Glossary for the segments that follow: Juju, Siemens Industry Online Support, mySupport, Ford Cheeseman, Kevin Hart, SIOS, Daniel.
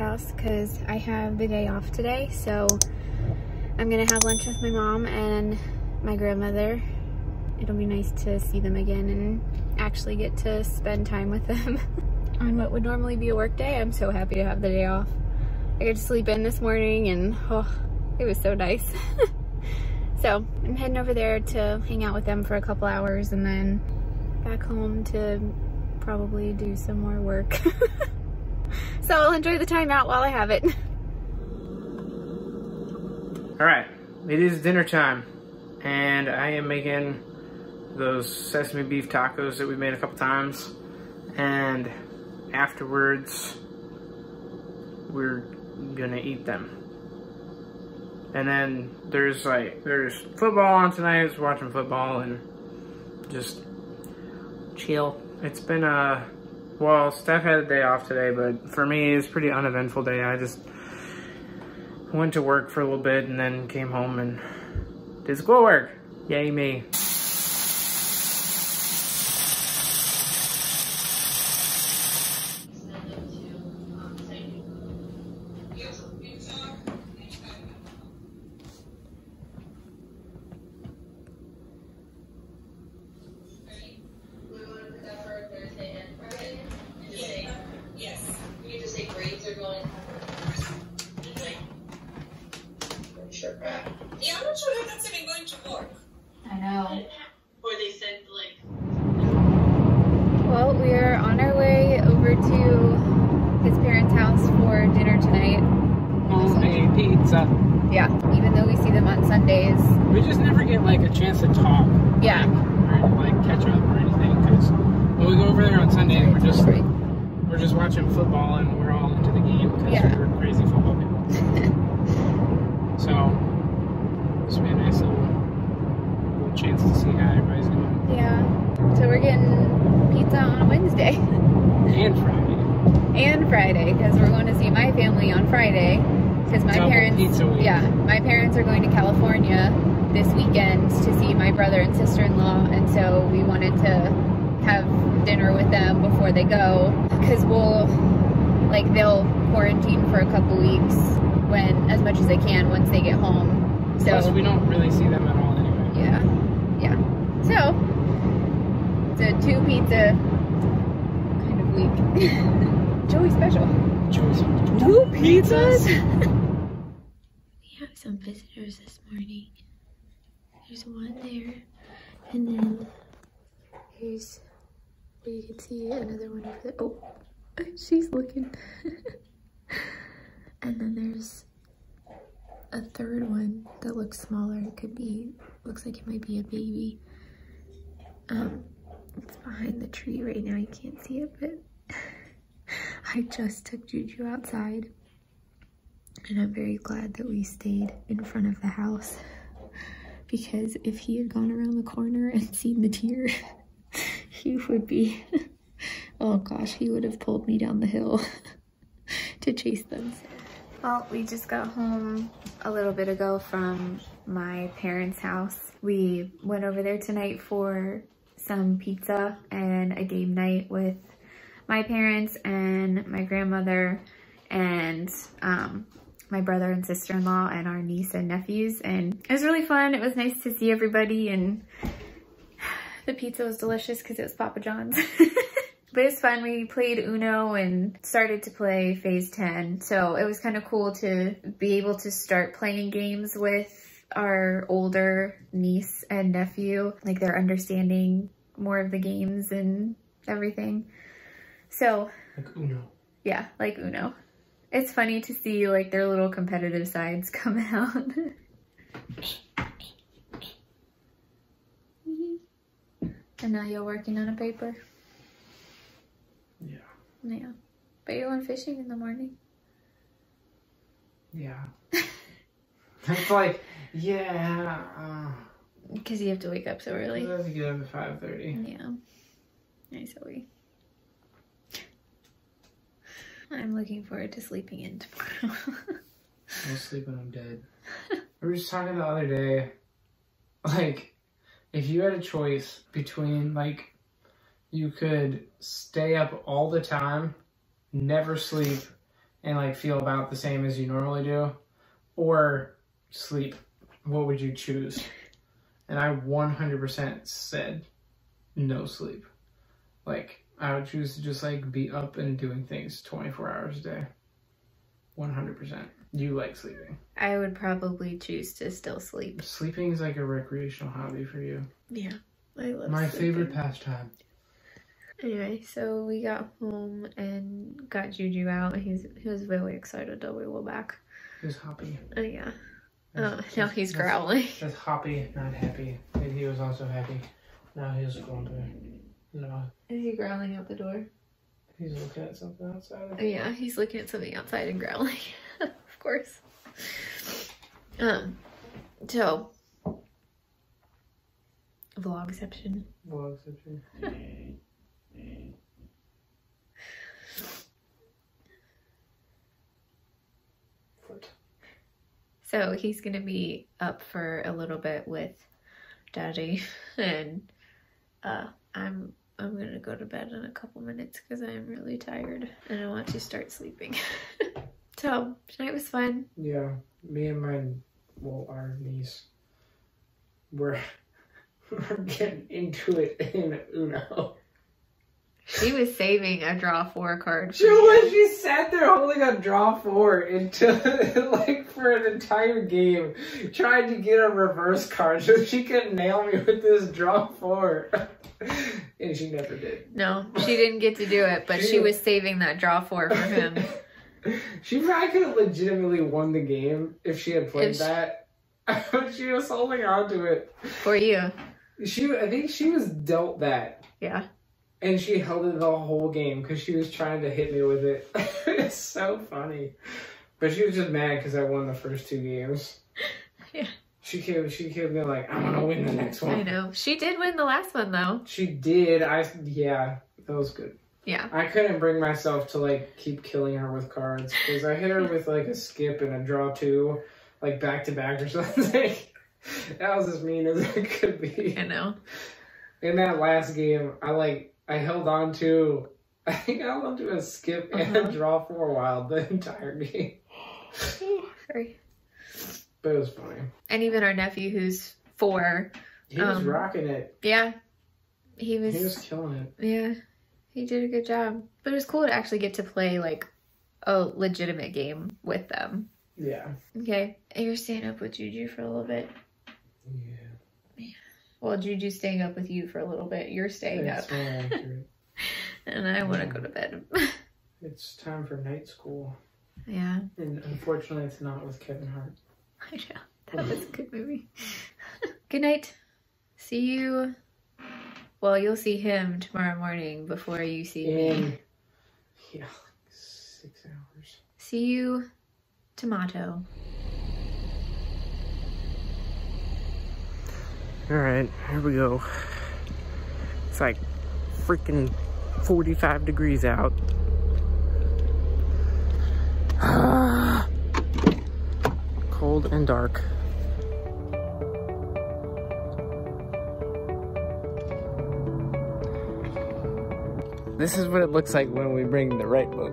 house because I have the day off today, so I'm gonna have lunch with my mom and my grandmother. It'll be nice to see them again and actually get to spend time with them on what would normally be a work day. I'm so happy to have the day off. I got to sleep in this morning and oh, it was so nice. So I'm heading over there to hang out with them for a couple hours and then back home to probably do some more work. So I'll enjoy the time out while I have it. All right, it is dinner time and I am making those sesame beef tacos that we made a couple times, and afterwards we're gonna eat them. And then there's football on tonight. I was watching football and just chill. It's been a, well, Steph had a day off today, but for me, it's a pretty uneventful day. I just went to work for a little bit and then came home and did school work. Yay me. This morning, there's one there, and then here's where you can see another one over there. Oh, she's looking. And then there's a third one that looks smaller. It could be, looks like it might be a baby. It's behind the tree right now. You can't see it, but I just took Juju outside. And I'm very glad that we stayed in front of the house, because if he had gone around the corner and seen the deer, he would be, oh gosh, he would have pulled me down the hill to chase them. Well, we just got home a little bit ago from my parents' house. We went over there tonight for some pizza and a game night with my parents and my grandmother and my brother and sister-in-law and our niece and nephews, and it was really fun. It was nice to see everybody, and the pizza was delicious because it was Papa John's. But it was fun. We played Uno and started to play Phase 10, so it was kind of cool to be able to start playing games with our older niece and nephew. Like, they're understanding more of the games and everything. So like Uno. Yeah, like Uno. It's funny to see like their little competitive sides come out. And now you're working on a paper? Yeah. Yeah. But you're going fishing in the morning? Yeah. It's like, yeah. Because you have to wake up so early. You have to get up at 5:30. Yeah. Nice, Zoe. I'm looking forward to sleeping in tomorrow. I'll sleep when I'm dead. We were just talking the other day, like, if you had a choice between, like, you could stay up all the time, never sleep, and like feel about the same as you normally do, or sleep, what would you choose? And I 100% said no sleep. Like, I would choose to just like be up and doing things 24 hours a day. 100%. You like sleeping. I would probably choose to still sleep. Sleeping is like a recreational hobby for you. Yeah, I love my sleeping. Favorite pastime. Anyway, so we got home and got Juju out. He was really excited that we were back. He was happy. Oh, yeah. Now he's growling. That's happy, not happy. And he was also happy. Now he's growling. No. Is he growling out the door? He's looking at something outside. Oh, yeah, he's looking at something outside and growling. Of course. So. Vlogception. Vlogception. So he's gonna be up for a little bit with Daddy, and I'm gonna go to bed in a couple minutes because I'm really tired and I want to start sleeping. So tonight was fun. Yeah, me and our niece, we're getting into it in Uno. She was saving a draw 4 card. She was. She sat there holding a draw 4 until like for an entire game, trying to get a reverse card so she could nail me with this draw 4, and she never did. No, she didn't get to do it, but she was saving that draw 4 for him. She probably could have legitimately won the game if she had played that. But she was holding on to it for you. I think she was dealt that. Yeah. And she held it the whole game because she was trying to hit me with it. It's so funny. But she was just mad because I won the first 2 games. Yeah. She could have been like, I'm gonna win the next one. I know. She did win the last one though. She did. Yeah, that was good. Yeah. I couldn't bring myself to like keep killing her with cards because I hit her with like a skip and a draw 2, like back to back or something. That was as mean as it could be. I know. In that last game, I held on to, I think I held on to a skip and a draw for a while the entire game. Sorry. But it was funny. And even our nephew, who's 4. He was rocking it. Yeah. He was killing it. Yeah. He did a good job. But it was cool to actually get to play, like, a legitimate game with them. Yeah. Okay. And you're staying up with Juju for a little bit. Yeah. Well, Juju's staying up with you for a little bit. You're staying up. And I want to go to bed. It's time for night school. Yeah. And unfortunately, it's not with Kevin Hart. I know. That was a good movie. Good night. See you. Well, you'll see him tomorrow morning before you see me. Yeah, like 6 hours. See you, tomato. Alright, here we go. It's like freaking 45 degrees out. Cold and dark. This is what it looks like when we bring the right boat.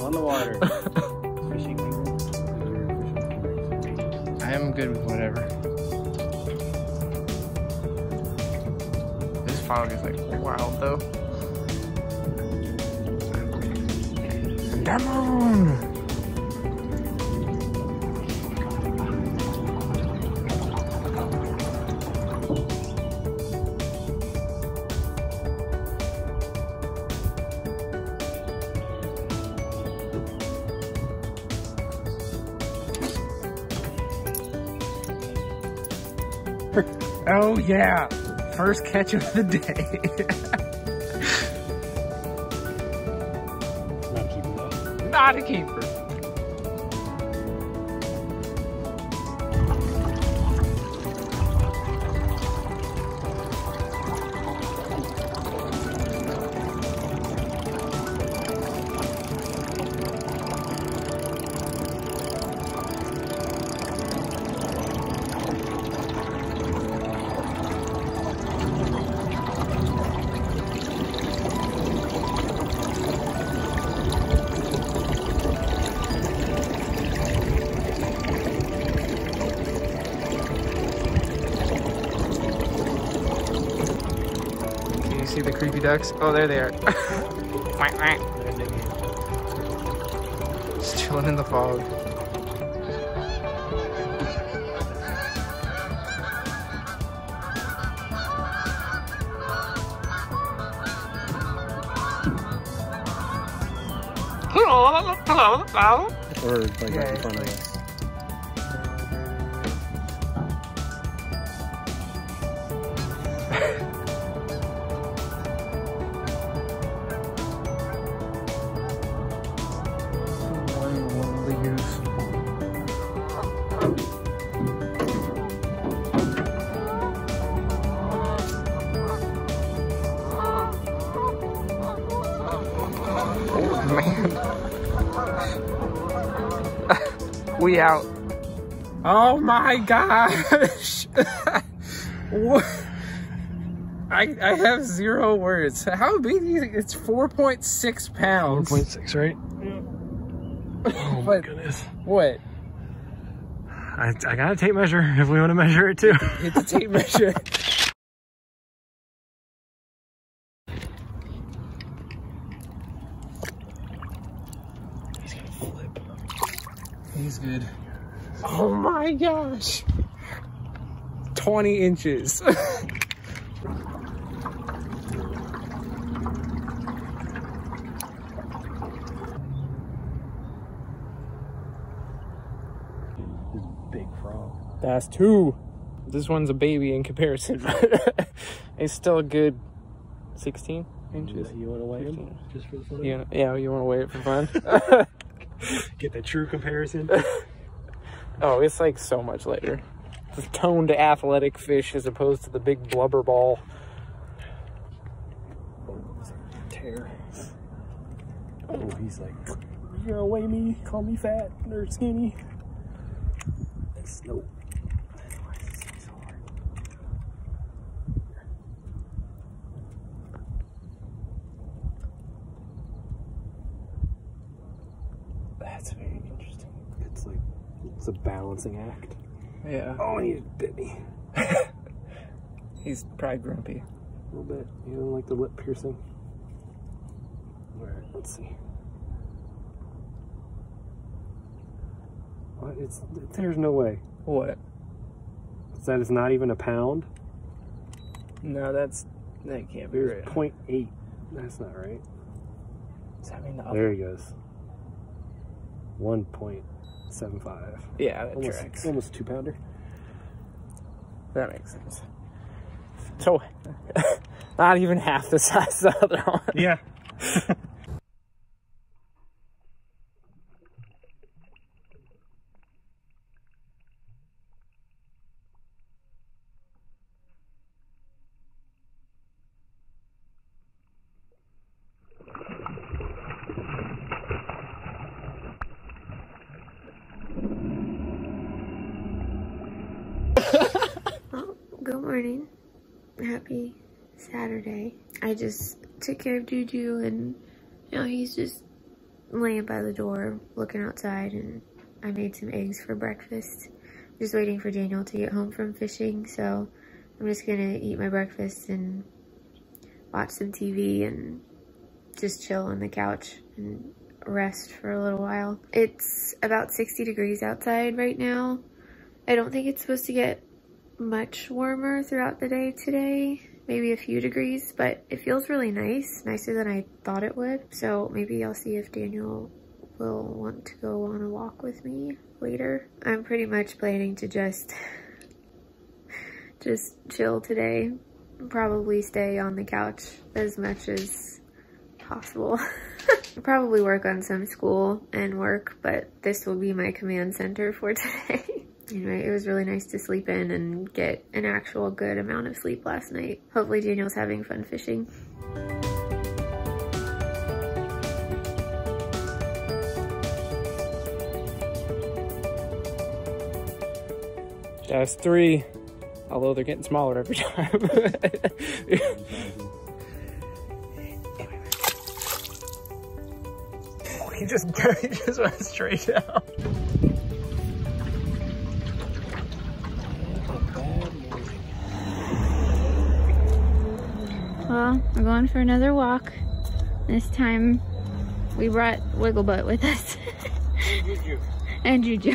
On the water. Fishing. I am good with whatever. It's like wild though. Come on! Oh yeah! First catch of the day. Not a keeper. Not a keeper. see the creepy ducks? Oh, there they are. Just chilling in the fog. Birds like right in front of us. We out. Oh my gosh. What? I have zero words. How big do you think? It's 4.6 pounds. 4.6, right? Yeah. Oh my goodness. What? I got a tape measure if we want to measure it too. It's a tape measure. He's good. Oh my gosh. 20 inches. Big frog. That's two. This one's a baby in comparison, but it's still a good 16 inches. You want to weigh him? Just for the fun? Yeah, you want to weigh it for fun? Get the true comparison. Oh, it's like so much lighter. The toned athletic fish as opposed to the big blubber ball. Tear. Oh, he's like, you're gonna weigh me, call me fat or skinny. That's no. Why is this thing so hard? That's very interesting. It's like, it's a balancing act. Yeah. Oh, and he just bit me. He's probably grumpy. A little bit. You don't like the lip piercing? Alright, let's see. What? There's no way. What? That is not even a pound? No, that can't be right. 0.8. That's not right. Does that mean the other? There he goes. 1.75. Yeah, that tracks. Almost 2-pounder. That makes sense. So, not even half the size of the other one. Yeah. Good morning. Happy Saturday. I just took care of Juju and, you know, he's just laying by the door looking outside, and I made some eggs for breakfast. I'm just waiting for Daniel to get home from fishing, so I'm just gonna eat my breakfast and watch some TV and just chill on the couch and rest for a little while. It's about 60 degrees outside right now. I don't think it's supposed to get much warmer throughout the day today, maybe a few degrees, but it feels really nice, nicer than I thought it would. So maybe I'll see if Daniel will want to go on a walk with me later. I'm pretty much planning to just chill today, probably stay on the couch as much as possible. Probably work on some school and work, but this will be my command center for today. Anyway, it was really nice to sleep in and get an actual good amount of sleep last night. Hopefully Daniel's having fun fishing. That's three, although they're getting smaller every time. He just went straight out. y'all. We're going for another walk. This time we brought Wiggle Butt with us. And Juju. And Juju.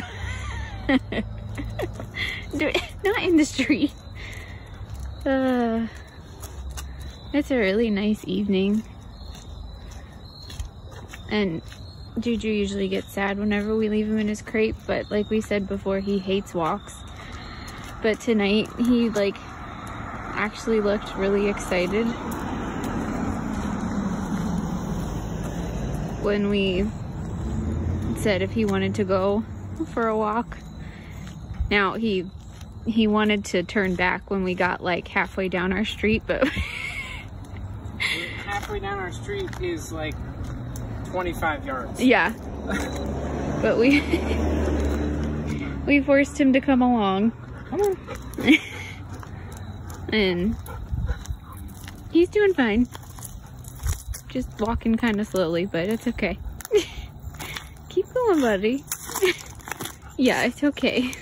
Not in the street. It's a really nice evening. And Juju usually gets sad whenever we leave him in his crate, but like we said before, he hates walks. But tonight he like actually looked really excited when we said if he wanted to go for a walk. Now he wanted to turn back when we got like halfway down our street, but halfway down our street is like 25 yards. Yeah. But we forced him to come along. Come on. And he's doing fine. Just walking kind of slowly, but it's okay. Keep going, buddy. Yeah, it's okay. I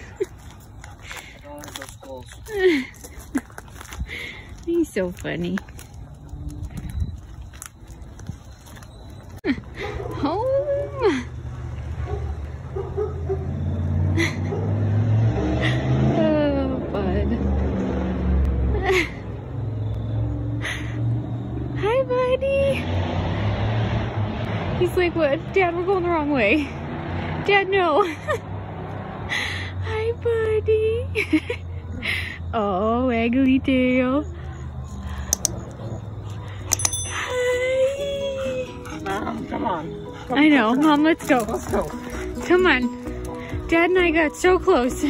don't want to go close. He's so funny. Home. Oh, bud. Hi, buddy. He's like, what? Dad, we're going the wrong way. Dad, no. Hi, buddy. Oh, waggly tail. Hi. Mom, come on. I know, Mom, let's go. Let's go. Come on. Dad and I got so close.